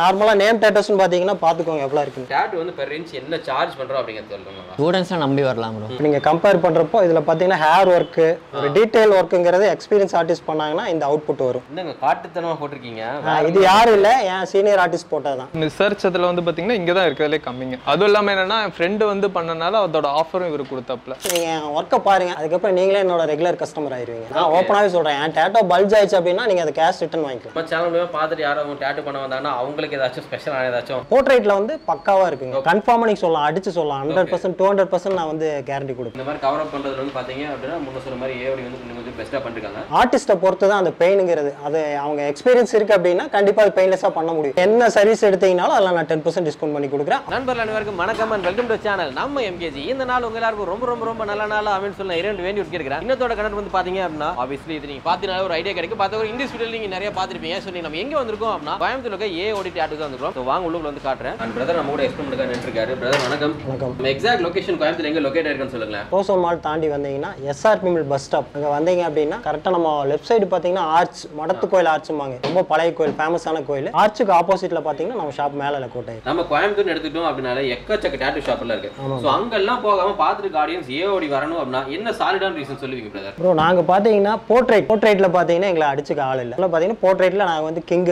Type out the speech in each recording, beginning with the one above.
Normally, name tattoos and badiyengna paathukonga apply irukku. Tattoo vandu per inch enna charge pandrom abinga solranga. Students la nambi varalam bro. Neenga compare pandrappo idhula pathina hair work, detail work ingradha experience artist pannangna indha output varum. Enga kaatuthanama potirkinga. Idhu yaar illa en senior artist potadha. Research adula vandu pathina inga dhaan irukradhile coming. Adu illama enna en friend vandu pannanaala adoda offerum ivaru kuduthapla. Neenga work paarenga adukapra neengale enoda regular customer aayiruveenga. Na open aave solren en tattoo bulge aichu appadina neenga adha cash return vaangikalam. Appa channel la paathira yaara avanga tattoo panna vandana avanga Portrait la வந்து பக்காவா இருக்குங்க கன்ஃபார்மா நீங்க சொல்லலாம் அடிச்சு சொல்லலாம் 100% 200% நான் வந்து கேரண்டி கொடுப்பேன் இந்த மாதிரி கவர் அப் பண்றதுல வந்து பாத்தீங்க அப்படினா முன்ன சொன்ன மாதிரி ஏஓடி வந்து கொஞ்சம் பெஸ்டா பண்ணிருக்காங்க ஆர்டிஸ்ட பொறுத்து தான் அந்த பெயின்ங்கிறது அது அவங்க எக்ஸ்பீரியன்ஸ் இருக்கு அப்படினா கண்டிப்பா அது பெயின்லெஸா பண்ண முடியும் என்ன சர்வீஸ் எடுத்தீங்கனாலும் அதல நான் 10% டிஸ்கவுண்ட் பண்ணி கொடுக்கிறேன் நண்பர்கள் அனைவருக்கும் வணக்கம் and welcome to channel நம்ம MKG இந்த நாள் உங்க எல்லாருக்கும் ரொம்ப ரொம்ப ரொம்ப நல்ல நாள் அப்படின்னு சொல்ல இரண்டு வேண்டி கேக்குறேன் இன்னத்தோட கனெக்ட் வந்து பாத்தீங்க அப்படினா obviously இது நீங்க பாத்தினால ஒரு ஐடியா கிடைக்கும் பாத்தா ஒரு இன்டிஸ் வீடியோல நீங்க நிறைய பாத்திருப்பீங்க சோ நீங்க நம்ம எங்க வந்திருக்கோம் அப்படினா பயம்பத்துல இருக்க AOD Tattoos on the ground. So, I'm going to show you. And brother, I'm going to explain brother, welcome. The exact location, where are you located? Poso Mall, Tandi, SRP bus stop. If you come here, correct, our left side, Arch, Madathukoil Arch, Romba Palai Koil, famous Koil. Arch opposite, our shop is on the ground. We have a tattoo shop. So, if you go there, guardians, what solid reason do you tell us? Bro, we have a portrait. Portrait, we don't have a portrait. I'm king.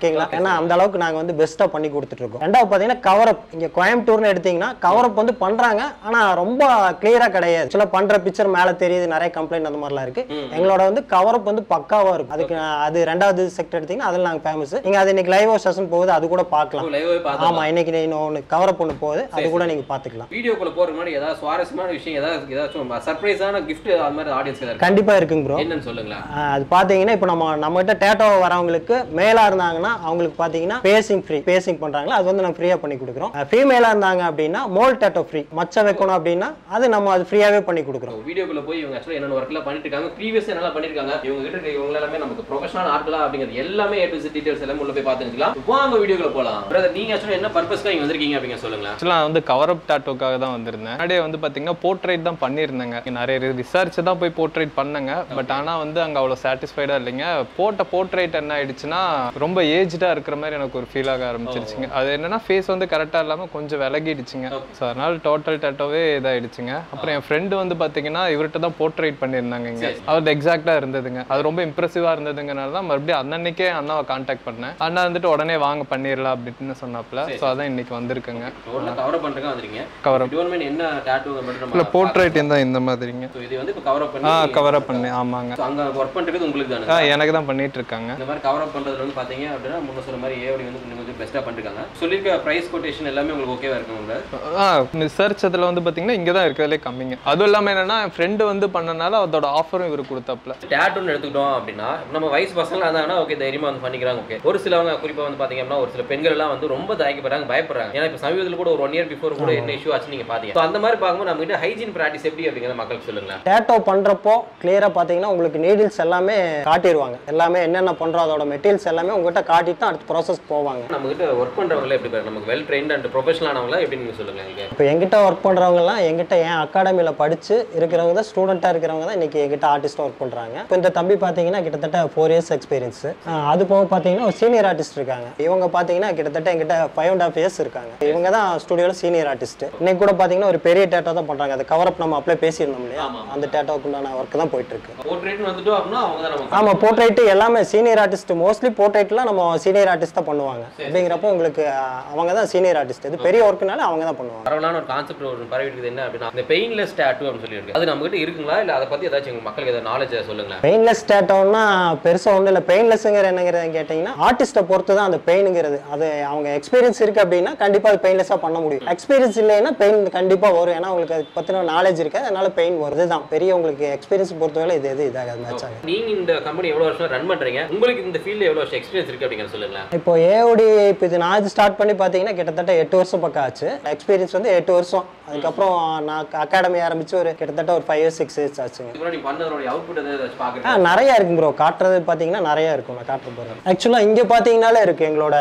King. அந்த அளவுக்கு நாங்க வந்து பெஸ்டா பண்ணி கொடுத்துட்டு இருக்கோம். ரெண்டாவது பாத்தீங்கன்னா கவர் அப் இங்க கோயம்புத்தூர்ல எடுத்தீங்கன்னா கவர் அப் வந்து பண்றாங்க ஆனா ரொம்ப கிளியரா கிடையாது. சில பண்ற பிக்சர் மேல தெரியுது நிறைய கம்ப்ளைன்ட் அந்த மாதிரிலாம் இருக்கு. எங்களோட வந்து கவர் அப் வந்து பக்காவா இருக்கும். அதுக்கு அது ரெண்டாவது செக்டர் எடுத்தீங்கன்னா அதுல நாங்க ஃபேமஸ். நீங்க அது இன்னைக்கு லைவ் செஷன் போகுது அது கூட பார்க்கலாம். லைவ்வே பார்க்கலாம். ஆமா இன்னைக்கு இன்னொரு கவர் அப் ஒன்னு போகுது அது கூட நீங்க பாத்துக்கலாம். வீடியோக்குள்ள போறதுக்கு முன்னாடி ஏதாவது சுவாரஸ்யமான விஷயம் ஏதாவது சர்ப்ரைஸான gift அந்த மாதிரி ஆடியன்ஸ் எல்லாரும் கண்டிப்பா இருக்கும் bro. என்னன்னு சொல்லுங்களா? அது பாத்தீங்கன்னா இப்போ நம்ம கிட்ட டேட்டோ வரவங்களுக்கு மேலா இருந்தாங்கன்னா அவங்களுக்கு பாத்தீங்கன்னா பேசிங் ஃப்ரீ பேசிங் பண்றாங்க அது வந்து நம்ம ஃப்ரீயா பண்ணி கொடுக்கிறோம் ஃபீமேலா இருந்தாங்க அப்படினா மோல் டாட்டோ ஃப்ரீ மச்ச வைக்கணும் அப்படினா அது நம்ம அது ஃப்ரீயாவே பண்ணி கொடுக்கிறோம் வீடியோக்குள்ள போய் இவங்க एक्चुअली என்னென்ன வர்க்ல பண்ணிட்டு இருக்காங்க प्रीवियस என்னெல்லாம் பண்ணிருக்காங்க இவங்க கிட்ட இருக்க இவங்க எல்லாமே நமக்கு ப்ரொபஷனல் ஆர்ட்களா அப்படிங்கிறது எல்லாமே ஏ டு சி டீடைல்ஸ் எல்லாம் உள்ள போய் பாத்துக்கலாம் வாங்க வீடியோக்குள்ள போலாம் பிரதர் நீங்க एक्चुअली என்ன பர்பஸ்க்காக இங்க வந்திருக்கீங்க அப்படிங்க சொல்லுங்க एक्चुअली நான் வந்து கவர் அப் டாட்டோக்காக தான் வந்திருந்தேன் அடே வந்து பாத்தீங்கன்னா போர்ட்ரைட் தான் பண்ணிருந்தேங்க நிறைய ரிசர்ச் தான் போய் போர்ட்ரைட் பண்ணங்க பட் ஆனா வந்து அங்க அவ்வளவு சட்டிஸ்ஃபைடா இல்லங்க போட்ட போர்ட்ரைட் என்ன ஆயிடுச்சுனா ரொம்ப ஏஜ்டா இருக்குற மாதிரி எனக்கு ஒரு ஃபீல் ஆக ஆரம்பிச்சிருச்சுங்க அது என்னன்னா ஃபேஸ் வந்து கரெக்ட்டா இல்லாம கொஞ்சம் விலகிடுச்சுங்க சோ அதனால டோட்டல் டாட்டோவே இத ஆயிடுச்சுங்க அப்புறம் என் ஃப்ரெண்ட் வந்து பாத்தீங்கன்னா இவர்ட்ட தான் போர்ட்ரைட் பண்ணிருந்தாங்கங்க அவர்து எக்ஸாக்ட்டா இருந்ததுங்க அது ரொம்ப இம்ப்ரெசிவா இருந்ததுங்கனால தான் மறுபடியும் அண்ணன்க்கே அண்ணாவை கான்டாக்ட் பண்ணேன் அண்ணா வந்துட்டு உடனே வாங்க பண்ணிரலாம் அப்படினு சொன்னாப்ல சோ அதான் இன்னைக்கு வந்திருக்கங்க டோட்டல் கவர் பண்றதுக்கு வந்திருக்கீங்க கவர் டிபார்ட்மென்ட் என்ன டாட்டூங்க மட்டும் இல்ல போர்ட்ரைட் என்ன இந்த மாதிரிங்க சோ இது வந்து இப்ப கவர் பண்ணி கவர் பண்ணி ஆமாங்க சோ அங்க வர்க் பண்றது உங்களுக்கு தானா எனக்கு தான் பண்ணிட்டு இருக்காங்க இந்த மாதிரி கவர் பண்றதுல வந்து பாத்தீங்க அப்படினா முன்ன சொன்ன மாதிரி ஏஓடி வந்து கொஞ்சம் பெஸ்டா பண்ணிருக்காங்க சொல்லிருக்க பிரைஸ் கோட்டேஷன் எல்லாமே உங்களுக்கு ஓகேவா இருக்குங்களா ரிசர்ச் அதல வந்து பாத்தீங்கன்னா இங்க தான் இருக்கதுல கம்மிங்க அது எல்லாமே என்னன்னா என் ஃப்ரெண்ட் வந்து பண்ணனால அதோட ஆஃபரும் இவரு கொடுத்தாப்ல டாட்டூன்னு எடுத்துட்டோம் அப்படினா நம்ம வயசு பசங்களா இருந்தா ஓகே தைரியமா வந்து பண்ணிக்கறாங்க ஓகே ஒரு சிலவங்க குறிப்பா வந்து பாத்தீங்க அப்படினா ஒரு சில பெண்கள் எல்லாம் வந்து ரொம்ப தயக்கப்படுறாங்க பயப்படுறாங்க ஏன்னா இப்ப சமீபத்துல கூட ஒரு 1 இயர் பிஃபோர் கூட என்ன இஷ்யூ ஆச்சு நீங்க பாத்தீங்க சோ அந்த மாதிரி பாக்கும்போது நமக்கு ஹைஜீன் பிராக்டீஸ் எப்படி அப்படிங்கற மக்களுக்கு சொல்லுங்க டாட்டூ பண்றப்போ கிளியரா பாத்தீங்கன்னா உங்களுக்கு நீடில்ஸ் எல்லாமே காட்டிடுவாங்க எல்லாமே என்னென்ன பண்றோ அதோட மெட்டீரியல்ஸ் எல்லாமே உங்ககிட்ட காட்டி தான் அடுத்த process போவாங்க. நம்ம கிட்ட வர்க் பண்றவங்க எப்படி பாரு நமக்கு well trained and professional ஆனவங்களா எப்படி நீங்க சொல்லுங்க நீங்க. இப்போ என்கிட்ட வர்க் பண்றவங்க எல்லாம் என்கிட்ட ஏன் அகாடமில படிச்சு இருக்குறவங்க தான் ஸ்டூடண்டா இருக்குறவங்க தான் இன்னைக்கு என்கிட்ட ஆர்டிஸ்டா வர்க் பண்றாங்க. இப்போ இந்த தம்பி பாத்தீங்கன்னா கிட்டத்தட்ட 4 இயர்ஸ் எக்ஸ்பீரியன்ஸ். அது போக பாத்தீங்கன்னா ஒரு சீனியர் ஆர்டிஸ்ட் இருக்காங்க. இவங்க பாத்தீங்கன்னா கிட்டத்தட்ட என்கிட்ட 5.5 இயர்ஸ் இருக்காங்க. இவங்க தான் ஸ்டுடியோல சீனியர் ஆர்டிஸ்ட். இன்னைக்கு கூட பாத்தீங்கன்னா ஒரு பெரிய டாட்டா தான் பண்றாங்க. அது கவர் அப் நம்ம அப்ளை பேசிறோம் இல்லையா? அந்த டாட்டாவுக்கு உண்டான வர்க் தான் போயிட்டு இருக்கு. போர்ட்ரைட் வந்துட்டு அப்னா அவங்க தான் நமக்கு. ஆமா போர்ட்ரைட் எல்லாமே சீனியர் ஆர்டிஸ்ட் mostly போர்ட்ரைட்ல நம்ம சீனியர் ஆர்டிஸ்டா பண்ணுவாங்க. அப்படிங்கறப்போ உங்களுக்கு அவங்க தான் சீனியர் ஆர்டிஸ்ட். இது பெரிய வர்க்னால அவங்க தான் பண்ணுவாங்க. பரவலான ஒரு கான்செப்ட் ஒரு பரவிட்டு என்ன அப்படினா இந்த பெயின்லெஸ் டாட்டூ அப்படி சொல்லி இருக்கு. அது நமக்கிட்ட இருக்குங்களா இல்ல அத பத்தி ஏதாச்சும் மக்களுக்கு ஏதாவது knowledge சொல்லுங்களா? பெயின்லெஸ் டாட்டூனா பெருசா ஒண்ணு இல்ல பெயின்லெஸ்ங்கற என்னங்கறத கேட்டிங்கனா ஆர்டிஸ்ட பொறுத்து தான் அந்த பெயின்ங்கறது. அது அவங்க எக்ஸ்பீரியன்ஸ் இருக்கு அப்படினா கண்டிப்பா அது பெயின்லெஸா பண்ண முடியும். எக்ஸ்பீரியன்ஸ் இல்லனா பெயின் கண்டிப்பா வரும். ஏனா உங்களுக்கு அது பத்தின knowledge இருக்கு. அதனால பெயின் வருதுதான். பெரிய உங்களுக்கு எக்ஸ்பீரியன்ஸ் பொறுத்தவரை இது இதாகாது மேட்ச் ஆகும். நீங்க இந்த கம்பெனி எவ்வளவு வருஷமா ரன் பண்றீங்க? உங்களுக்கு இந்த ஃபீல்ட்ல எவ்வளவு எக்ஸ்பீரியன்ஸ் இருக்கு அப்படிங்க சொல்லுங்க. இப்போ ஏஓடி இப்போ இது நான் இது ஸ்டார்ட் பண்ணி பாத்தீங்கன்னா கிட்டத்தட்ட 8 வருஷம் பக்கம் ஆச்சு. எக்ஸ்பீரியன்ஸ் வந்து 8 வருஷம். அதுக்கு அப்புறம் நான் அகாடமி ஆரம்பிச்சு ஒரு கிட்டத்தட்ட ஒரு 5 6 இயர்ஸ் ஆச்சுங்க. இப்போ நீ பண்ணதோட அவுட்புட் எதை பாக்குறீங்க? நிறைய இருக்கு bro. காட்றது பாத்தீங்கன்னா நிறைய இருக்கும். நான் காட்ற போறேன். एक्चुअली இங்க பாத்தீங்கனாலே இருக்கு எங்களோட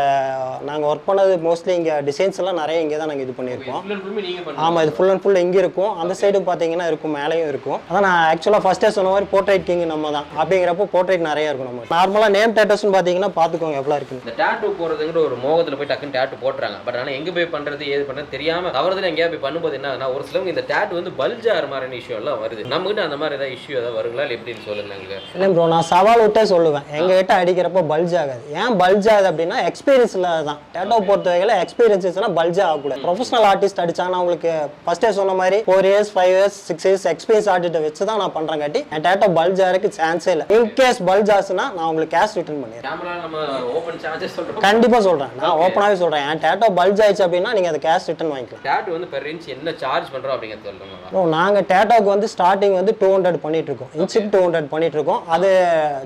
நாங்க வர்க் பண்ணது மோஸ்ட்லி இங்க டிசைன்ஸ் எல்லாம் நிறைய இங்க தான் நாங்க இது பண்ணிருக்கோம். ஃபுல் அண்ட் ஃபுல் நீங்க பண்ணுங்க. ஆமா இது ஃபுல் அண்ட் ஃபுல் இங்க இருக்கும். அந்த சைடு பாத்தீங்கன்னா இருக்கும் மேலயும் இருக்கும். அதான் நான் एक्चुअली ஃபர்ஸ்டே சொன்ன மாதிரி போர்ட்ரைட் கிங் நம்ம தான். அப்படிங்கறப்போ போர்ட்ரைட் நிறைய இருக்கும் நம்ம. நார்மலா நேம் டாட்டூஸ் பாத்தீங்கன்னா பாத்துக்கோங்க எவ்வளவு இருக்கு the tattoo போறதுங்கற மோகத்துல போய் டக்குன்னு டாட்டூ போட்றாங்க பட் ஆனா எங்க போய் பண்றது ஏது பண்றது தெரியாம அவர்தான் எங்கயா போய் பண்ணும்போது என்னன்னா ஒரு சிலவங்க இந்த டாட்டூ வந்து பல்ஜ் ஆற மாதிரி இஷ்யூ எல்லாம் வருது நமக்கு அந்த மாதிரி ஏதாவது இஷ்யூ ஏதாவது வருங்களா எப்படின்னு சொல்லுங்க இல்ல bro நான் சவால் விட்டே சொல்லுவேன் எங்க கிட்ட அடிக்கிறப்ப பல்ஜ் ஆகாது ஏன் பல்ஜ் ஆகாது அப்படினா எக்ஸ்பீரியன்ஸ் இல்லாததான் டாட்டூ போறதுல எக்ஸ்பீரியன்ஸ் இல்லனா பல்ஜ் ஆக கூடாது ப்ரொபஷனல் ஆர்டிஸ்ட் அடிச்சானா உங்களுக்கு ஃபர்ஸ்டே சொன்ன மாதிரி 4 years 5 years 6 years experience artist வெச்சு தான் நான் பண்றேன்காட்டி டாட்டூ பல்ஜ் ஆறக்கு சான்ஸே இல்ல இன் கேஸ் பல்ஜ் ஆச்சுனா நான் உங்களுக்கு கேஷ் ரிட்டர்ன் பண்ணிடுறேன் கேமரா நம்ம ஓபன் சார்ஜஸ் சொல்றோம் கண்டிப்பா சொல்றேன் நான் ஓபனாவே சொல்றேன் அந்த டாட்டூ பல்ஜ் ஆயிச்சு அப்படினா நீங்க அந்த கேஷ் ரிட்டர்ன் வாங்கிக்கலாம் டாட்டூ வந்து பெர் இன்ச் என்ன சார்ஜ் பண்றோம் அப்படிங்கறது சொல்றோம் bro நாங்க டாட்டூக்கு வந்து ஸ்டார்டிங் வந்து 200 பண்ணிட்டு இருக்கோம் இன்ச்சுக்கு 200 பண்ணிட்டு இருக்கோம் அது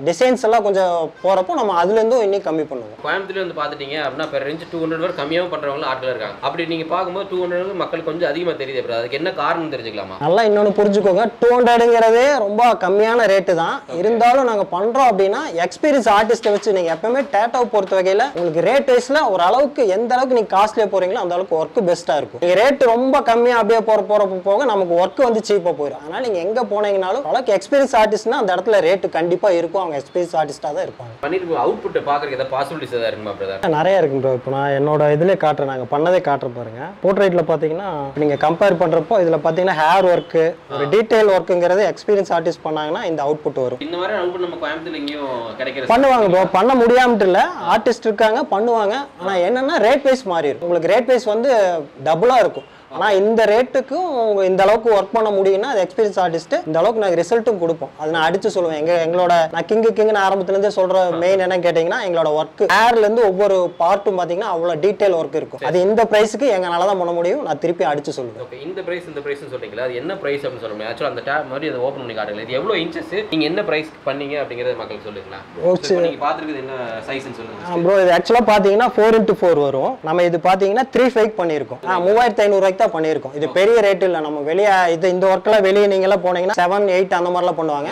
டிசைன்ஸ் எல்லாம் கொஞ்சம் போறப்போ நம்ம அதுல இருந்து இன்னும் கம்மி பண்ணுவோம் கோயம்புத்தூர்ல வந்து பாத்துட்டீங்க அப்படினா பெர் இன்ச் 200 வரை கம்மியா பண்றவங்க ஆட்கள் இருக்காங்க அப்படி நீங்க பாக்கும்போது 200 மக்கள் கொஞ்சம் அதிகமா தெரியுது bro அதுக்கு என்ன காரணம் தெரிஞ்சுக்கலாமா நல்லா இன்னொன்னு புரிஞ்சுக்கோங்க 200ங்கறதே ரொம்ப கம்மியான ரேட் தான் இருந்தாலும் நாங்க பண்றோம் அப்படினா எக்ஸ்பீரியன்ஸ் ஆர்டிஸ்ட் வெச்சு நீங்க எப்பவுமே டாட்டூ போறது வகையில உங்களுக்கு ரேட் வைஸ்ல ஒரு அளவுக்கு எந்த அளவுக்கு நீங்க காஸ்ட்லியா போறீங்களோ அந்த அளவுக்கு வர்க் பெஸ்டா இருக்கும் நீங்க ரேட் ரொம்ப கம்மியா அப்படியே போக நமக்கு வர்க் வந்து சீப்பா போயிடும் அதனால நீங்க எங்க போனீங்கனாலும் அளவுக்கு எக்ஸ்பீரியன்ஸ் ஆர்டிஸ்ட்னா அந்த இடத்துல ரேட் கண்டிப்பா இருக்கும் அவங்க எக்ஸ்பீரியன்ஸ் ஆர்டிஸ்டா தான் இருப்பாங்க பண்ணிட்டு அவுட்புட் பாக்குறதுக்கு ஏதாவது பாசிபிலிட்டிஸ் ஏதாவது இருக்குமா பிரதர் நிறைய இருக்கு bro இப்போ நான் என்னோட இதுல காட்றேன் நாங்க பண்ணதே காட்ற பாருங்க போர்ட்ரைட்ல பாத்தீங்கன்னா நீங்க கம்பேர் பண்றப்போ இதுல பாத்தீங்கன்னா ஹேர் வர்க் ஒரு டீடைல் வர்க்ங்கறது எக்ஸ்பீரியன்ஸ் ஆர்டிஸ்ட் பண்ணாங்கன்னா இந்த அவுட்புட் வரும் இந்த மாதிரி அவுட்புட் நம்ம கோயம்புத்தூர்ல எங்கயும் கிடைக்கிறது பண்ணுவாங்க bro பண்ண முடியாமட்ட இல்ல ஆர்டிஸ்ட் இருக்காங்க பண்ணுவாங்க ஆனா என்னன்னா ரேட் வைஸ் மாறி இருக்கு உங்களுக்கு ரேட் வைஸ் வந்து டபுளா இருக்கும் ஆனா இந்த ரேட்டுக்கு இந்த அளவுக்கு வர்க் பண்ண முடியும்னா அது எக்ஸ்பீரியன்ஸ் ஆர்டிஸ்ட் இந்த அளவுக்கு நான் ரிசல்ட்டும் கொடுப்போம் அது நான் அடிச்சு சொல்லுவேன் எங்களோட நான் கிங்குன்னு ஆரம்பத்துல இருந்தே சொல்ற மெயின் என்ன கேட்டீங்கன்னா எங்களோட ஒர்க் ஹேர்ல இருந்து ஒவ்வொரு பார்ட்டும் பாத்தீங்கன்னா அவ்வளவு டீடைல் ஒர்க் இருக்கும் அது இந்த பிரைஸுக்கு எங்கனால தான் பண்ண முடியும் நான் திருப்பி அடிச்சு சொல்லுவேன் ஓகே இந்த பிரைஸ்னு சொல்றீங்களா அது என்ன பிரைஸ் அப்படின்னு சொல்ல முடியும் ஆக்சுவலா அந்த டாப் மாதிரி அதை ஓபன் பண்ணி காட்டுங்க இது எவ்வளவு இன்ச்சஸ் நீங்க என்ன பிரைஸ் பண்ணீங்க அப்படிங்கறது மக்களுக்கு சொல்லுங்களா சோ நீங்க பாத்துக்கிறது என்ன சைஸ்னு சொல்லுங்க bro இது ஆக்சுவலா பாத்தீங்கன்னா 4x4 வரும் நம்ம இது பாத்தீங்கன்னா 3/5 பண்ணிருக்கோம் 3500 தான் பண்ணிருக்கோம் இது பெரிய ரேட் இல்ல நம்ம வெளிய இந்த வர்க்கல வெளிய நீங்கல போனீங்கன்னா 7 8 அந்த மாதிரில பண்ணுவாங்க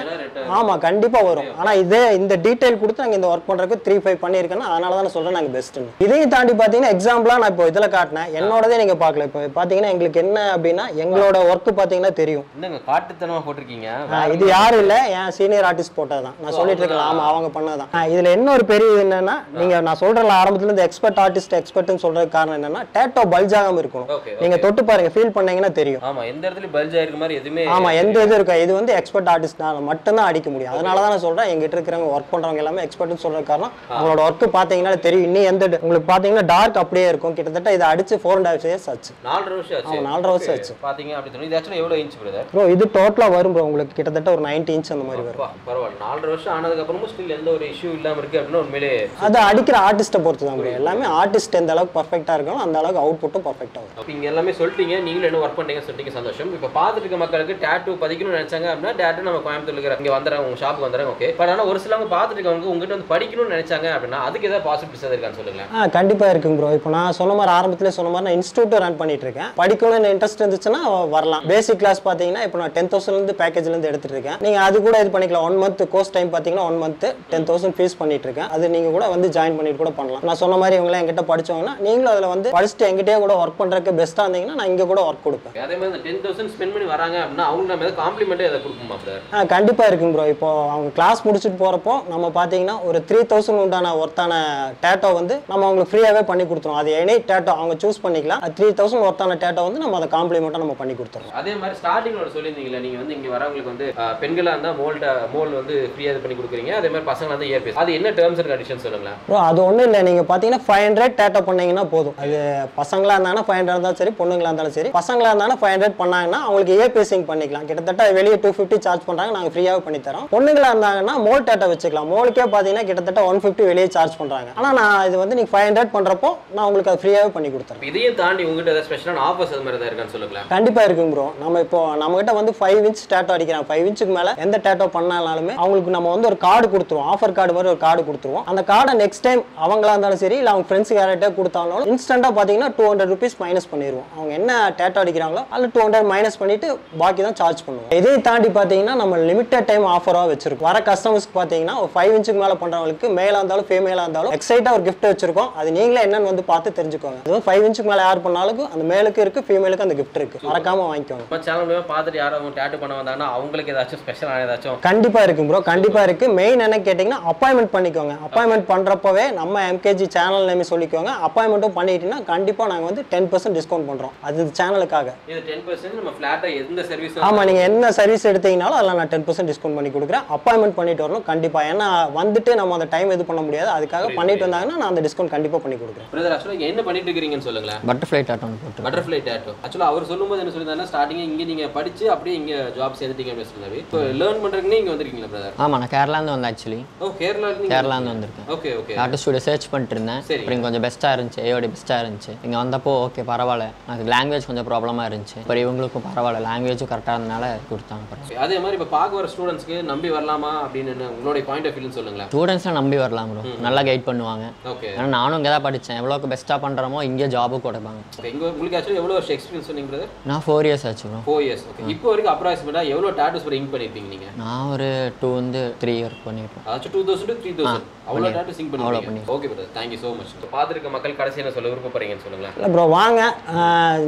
ஆமா கண்டிப்பா வரும் ஆனா இது இந்த டீடைல் கொடுத்து நாங்க இந்த வர்க் பண்றதுக்கு 3/5 பண்ணிருக்கேன்னா அதனால தான் நான் சொல்றேன் நாங்க பெஸ்ட்னு இதையும் தாண்டி பாத்தீங்கன்னா எக்ஸாம்பிளா நான் இப்போ இதல காட்டுனேன் என்னோடதே நீங்க பார்க்கல இப்போ பாத்தீங்கன்னா உங்களுக்கு என்ன அப்படினா எங்களோட வர்க் பாத்தீங்கன்னா தெரியும் என்னங்க காட்டுத்தனமா போட்டுருக்கீங்க இது யாரும் இல்ல என் சீனியர் ஆர்டிஸ்ட் போட்டதான் நான் சொல்லிட்டு இருக்கேன் ஆமா அவங்க பண்ணதான் இதுல என்ன ஒரு பெரிய இது என்னன்னா நீங்க நான் சொல்றல ஆரம்பத்துல இந்த எக்ஸ்பர்ட் ஆர்டிஸ்ட் எக்ஸ்பர்ட்னு சொல்றதுக்கு காரணம் என்னன்னா டாட்டூ பல்ஜ் ஆகாம இருக்கணும் நீங்க தொட்டு பாருங்க ஃபீல் பண்ணீங்கனா தெரியும் ஆமா எந்த இடத்துல பல்ஜ் ஆயிருக்க மாதிரி எதுமே ஆமா எந்த இது இருக்கா இது வந்து எக்ஸ்பர்ட் ஆர்டிஸ்ட்னால மட்டும் தான் அடிக்க முடியும் அதனால தான் நான் சொல்றேன் எங்க கிட்ட இருக்கறவங்க வர்க் பண்றவங்க எல்லாமே எக்ஸ்பர்ட்னு சொல்ற காரணம் அவங்களோட வர்க் பாத்தீங்கன்னா தெரியும் இன்னி எந்த உங்களுக்கு பாத்தீங்கன்னா டார்க் அப்படியே இருக்கும் கிட்டத்தட்ட இது அடிச்சு 4.5 இயர்ஸ் ஆச்சு 4.5 வருஷம் ஆச்சு 4.5 வருஷம் ஆச்சு பாத்தீங்க அப்படி தெரியும் இது एक्चुअली எவ்வளவு இன்ச் பிரதர் bro இது டோட்டலா வரும் bro உங்களுக்கு கிட்டத்தட்ட ஒரு 90 இன்ச் அந்த மாதிரி வரும் பரவாயில்லை 4.5 வருஷம் ஆனதுக்கு அப்புறமும் ஸ்டில் எந்த ஒரு இஷ்யூ இல்லாம இருக்கு அப்படினா உண்மையிலே அது அடிக்கிற ஆர்டிஸ்ட பொறுத்து தான் bro எல்லாமே ஆர்டிஸ்ட் எந்த அளவுக்கு பெர்ஃபெக்ட்டா இருக்கணும் அந்த அளவுக்கு அவுட்புட்டும் பெர்ஃபெக்ட்டா வரும் அப்ப இங்க எல்லாமே சொல்லிட்டீங்க நீங்களும் என்ன வர்க் பண்ணீங்க சொல்லிட்டீங்க சந்தோஷம் இப்போ பாத்துட்டு இருக்க மக்களுக்கு டாட்டூ பதிக்கணும்னு நினைச்சாங்க அப்படின்னா டாட்டூ நம்ம கோயம்புத்தூர்ல இருக்கிற இங்க வந்தறாங்க உங்க ஷாப்புக்கு வந்தறாங்க ஓகே பட் ஆனா ஒரு சிலவங்க பாத்துட்டு இருக்கவங்க உங்ககிட்ட வந்து படிக்கணும்னு நினைச்சாங்க அப்படின்னா அதுக்கு ஏதாவது பாசிபிலிட்டிஸ் இருக்கான்னு சொல்லுங்களேன் கண்டிப்பா இருக்குங்க bro இப்போ நான் சொன்ன மாதிரி ஆரம்பத்திலே சொன்ன மாதிரி நான் இன்ஸ்டிடியூட் ரன் பண்ணிட்டு இருக்கேன் படிக்கணும்னு இன்ட்ரஸ்ட் இருந்துச்சுன்னா வரலாம் பேசிக் கிளாஸ் பாத்தீங்கன்னா இப்போ நான் 10000 ல இருந்து பேக்கேஜ்ல இருந்து எடுத்துட்டு இருக்கேன் நீங்க அது கூட இது பண்ணிக்கலாம் 1 மந்த் கோர்ஸ் டைம் பாத்தீங்கன்னா 1 மந்த் 10000 ஃபீஸ் பண்ணிட்டு இருக்கேன் அது நீங்க கூட வந்து ஜாயின் பண்ணிட்டு கூட பண்ணலாம் நான் சொன்ன மாதிரி இவங்க என்கிட்ட படிச்சவங்கன்னா நீங்களும் அதுல வந்து படிச்சிட்டு என்கிட்டயே கூட வர்க் பண்றதுக்கு பெஸ்ட் நான் இங்க கூட வர்க் கொடுப்பேன் அதே மாதிரி 10000 ஸ்பெண்ட் பண்ணி வராங்க அப்படினா அவங்க நம்ம காம்ப்ளிமெண்ட் ஏதாவது கொடுக்குமா பிரதர் கண்டிப்பா இருக்கும் bro இப்போ அவங்க கிளாஸ் முடிச்சிட்டு போறப்போ நம்ம பாத்தீங்கன்னா ஒரு 3000 உண்டான வர்த்தான டாட்டூ வந்து நம்ம உங்களுக்கு ஃப்ரீயாவே பண்ணி கொடுத்துறோம் அது ஏனே டாட்டூ அவங்க சூஸ் பண்ணிக்கலாம் 3000 வர்த்தான டாட்டூ வந்து நம்ம அத காம்ப்ளிமெண்டா நம்ம பண்ணி கொடுத்துறோம் அதே மாதிரி ஸ்டார்டிங்ல சொல்லிருந்தீங்கல நீங்க வந்து இங்க வரவங்களுக்கு வந்து பெண்களா இருந்தா மோல் வந்து ஃப்ரீயா பண்ணி கொடுக்குறீங்க அதே மாதிரி பசங்களா இருந்தா இயர்பீஸ் அது என்ன டர்ம்ஸ் அண்ட் கண்டிஷன்ஸ் சொல்லுங்களா bro அது ஒண்ணு இல்ல நீங்க பாத்தீங்கன்னா 500 டாட்டூ பண்ணீங்கனா போதும் அது பசங்களா இருந்தானா 500 இருந்தா சரி பொண்ணுங்களா இருந்தாலும் சரி பசங்களா இருந்தாலும் 500 பண்ணாங்கன்னா அவங்களுக்கு ஏ பேசிங் பண்ணிக்கலாம் கிட்டத்தட்ட வெளியே 250 சார்ஜ் பண்றாங்க நாங்க ஃப்ரீயாவே பண்ணி தரோம் பொண்ணுங்களா இருந்தாங்கன்னா மோல் டாட்டா வச்சுக்கலாம் மோலுக்கே பாத்தீங்கன்னா கிட்டத்தட்ட 150 வெளியே சார்ஜ் பண்றாங்க ஆனா நான் இது வந்து நீங்க 500 பண்றப்போ நான் உங்களுக்கு அது ஃப்ரீயாவே பண்ணி கொடுத்தேன் இதையும் தாண்டி உங்ககிட்ட ஏதாவது ஸ்பெஷலான ஆஃபர்ஸ் அது மாதிரி இருக்கான்னு சொல்லுங்களேன் கண்டிப்பா இருக்குங்க bro நம்ம இப்போ நம்ம கிட்ட வந்து 5 இன்ச் டாட்டா அடிக்கிறாங்க 5 இன்ச்சுக்கு மேல எந்த டாட்டா பண்ணாலுமே அவங்களுக்கு நம்ம வந்து ஒரு கார்டு கொடுத்துருவோம் ஆஃபர் கார்டு மாதிரி ஒரு கார்டு கொடுத்துருவோம் அந்த கார்டை நெக்ஸ்ட் டைம் அவங்களா இருந்தாலும் சரி இல்ல அவங்க ஃப்ரெண்ட்ஸ் யார்கிட்ட கொடுத்தாலும் இன்ஸ்டன்ட்டா பாத்தீங்கன்னா 200 ரூபீஸ் மைனஸ் பண்ணிடுவோம் Appointment 10% discount பண்றோம் அது சேனலுக்காக இது 10% நம்ம ஃப்ளாட்டா எந்த சர்வீஸ் ஆமா நீங்க என்ன சர்வீஸ் எடுத்தீங்கனால அதலாம் நான் 10% டிஸ்கவுண்ட் பண்ணி கொடுக்கிறேன் அப்பாயின்ட்மென்ட் பண்ணிட்டு வரணும் கண்டிப்பா ஏன்னா வந்துட்டு நம்ம அந்த டைம் எது பண்ண முடியாது அதுக்காக பண்ணிட்டு வந்தாங்கன்னா நான் அந்த டிஸ்கவுண்ட் கண்டிப்பா பண்ணி கொடுக்கிறேன் பிரதர் एक्चुअली என்ன பண்ணிட்டு இருக்கீங்கன்னு சொல்லுங்க பட்டர்ஃப்ளை டாட்டோ போட்டு பட்டர்ஃப்ளை டாட்டோ एक्चुअली அவர் சொல்லும்போது என்ன சொல்றாருன்னா ஸ்டார்டிங் இங்க நீங்க படிச்சு அப்படியே இங்க ஜாப் செய்துட்டீங்க அப்படி சொன்னாரு சோ லேர்ன் பண்றதுக்கு இங்க வந்திருக்கீங்க பிரதர் ஆமா நான் கேரளால வந்து एक्चुअली ஓ கேரளால இருந்து வந்திருக்கேன் okay okay tattoo studio search பண்ணிட்டு இருந்தேன் அப்புறம் கொஞ்சம் பெஸ்டா இருந்துச்சு ஏயோட பெஸ்டா இருந்துச்சு இங்க வந்தப்போ ஓகே பரவால அந்த language கொஞ்சம் ப்ராப்ளமா இருந்துச்சு பட் இவங்களுக்கும் பரவால language கரெக்ட்டா இருந்தனால கொடுத்தாங்க அதே மாதிரி இப்ப பாக்க வர ஸ்டூடண்ட்ஸ்க்கு நம்பி வரலாமா அப்படினு உங்களுடைய பாயிண்ட் ஆஃப் வியூல சொல்லுங்களா ஸ்டூடண்ட்ஸா நம்பி வரலாம் bro நல்லா கைட் பண்ணுவாங்க ஓகே நானும் இங்க தான் படிச்சேன் எவ்வளவுக்கு பெஸ்டா பண்றமோ இங்க ஜாப் கொடுப்பாங்க ஓகே இங்க உங்களுக்கு एक्चुअली எவ்வளவு வருஷம் எக்ஸ்பீரியன்ஸ் நீங்க பிரதர் நான் 4 இயர்ஸ் ஆச்சு bro 4 இயர்ஸ் ஓகே இப்போ வரைக்கும் அப்ராக்ஸிமேட்டா எவ்வளவு டாட்டூஸ் வர இங்க் பண்ணிருப்பீங்க நீங்க நான் ஒரு 2 வந்து 3 இயர் பண்ணிருப்பேன் அதாவது 2000 to 3000 அவ்வளவு டாட்டூஸ் இங்க் பண்ணிருப்பீங்க okay brother thank you so much பாத்துக்க மக்கள் கடைசி என்ன சொல்ல விரும்ப போறீங்கன்னு சொல்லுங்களா இல்ல bro வாங்க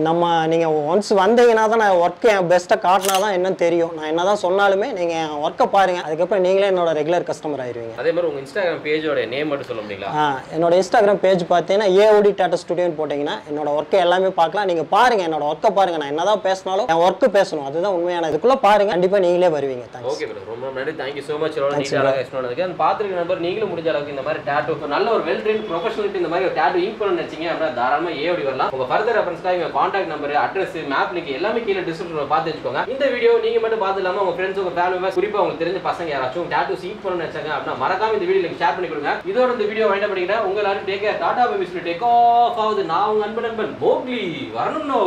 நம்ம நீங்க ஒன்ஸ் வந்தீங்கனா தான் நான் வர்க் பெஸ்ட்டா காட்டنا தான் என்ன தெரியும் நான் என்ன தான் சொன்னாலுமே நீங்க வர்க்க பாருங்க அதுக்கு அப்புறம் நீங்களே என்னோட ரெகுலர் கஸ்டமர் ஆயிருவீங்க அதே மாதிரி உங்க இன்ஸ்டாகிராம் பேஜோட நேம் மட்டும் சொல்ல முடியுங்களா என்னோட இன்ஸ்டாகிராம் பேஜ் பார்த்தீங்கன்னா ஏஓடி டாட்டா ஸ்டுடியோன்னு போட்டீங்கனா என்னோட வர்க்க எல்லாமே பார்க்கலாம் நீங்க பாருங்க என்னோட வர்க்க பாருங்க நான் என்ன தான் பேசனாலும் நான் வர்க்க பேசணும் அதுதான் உண்மையான இதுக்குள்ள பாருங்க கண்டிப்பா நீங்களே வருவீங்க थैंक्स ஓகே பிரதர் ரொம்ப நன்றி थैंक you so much ரொம்ப நீங்களா எக்ஸ்ப்ளனதுக்கு அந்த பாத்துக்கிற நம்பர் நீங்களும் முடிஞ்ச அளவுக்கு இந்த மாதிரி டாட்டூக்கு நல்ல ஒரு வெல் ட்ரெயின் ப்ரொபஷனல் இந்த மாதிரி டாட்டூ இன் பண்ண நினைச்சீங்க அப்படினா தாராளமா ஏஓடி வரலாம் உங்க ஃபர்தர் ரெஃபரன்ஸ்க்காக இங்க contact number address map link எல்லாமே கீழ டிஸ்கிரிப்ஷன்ல பார்த்து வெச்சுக்கோங்க இந்த வீடியோ நீங்க மட்டும் பார்த்துலாம உங்க फ्रेंड्स உங்க ஃபேமிலி மெம்பர்ஸ் குறிப்பா உங்களுக்கு தெரிஞ்ச பசங்க யாராச்சும் டாட்டூ சீக் பண்ணனும்னு நினைச்சாங்க அப்படினா மறக்காம இந்த வீடியோ லிங்க் ஷேர் பண்ணி கொடுங்க இதோட இந்த வீடியோ வைண்ட் அப் பண்ணிக்கிறேன் உங்க எல்லாரும் take care Tata bye bye take off ஆவுது நான் உங்க அன்பு நண்பன் மோக்லி வரணும் நோ